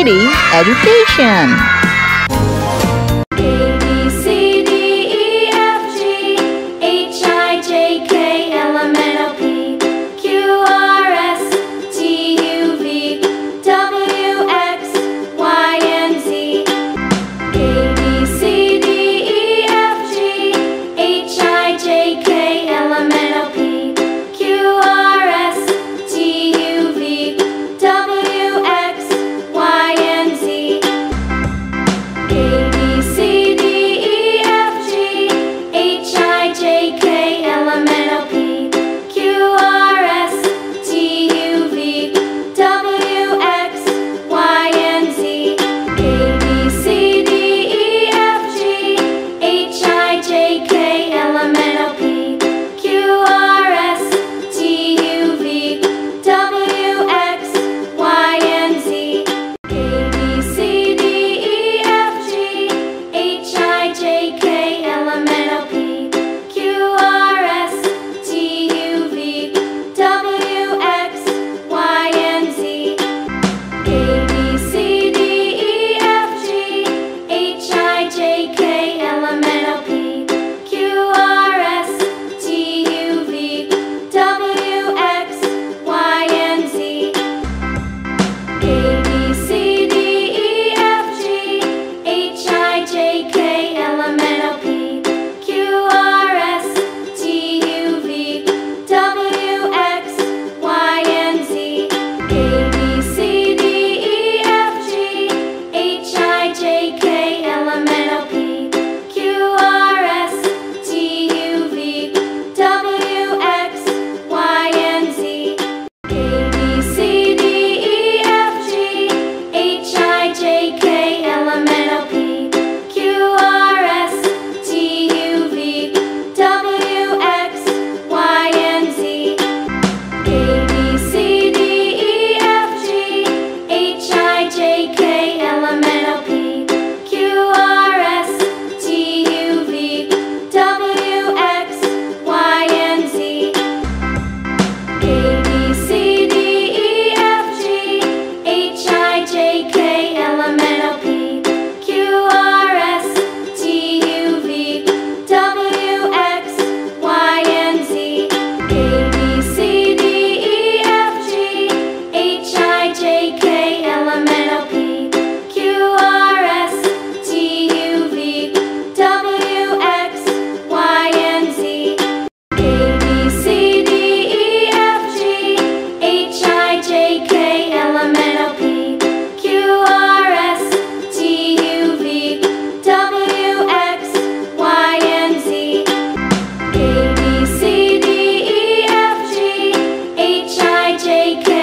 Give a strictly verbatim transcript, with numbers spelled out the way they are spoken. City Education. J K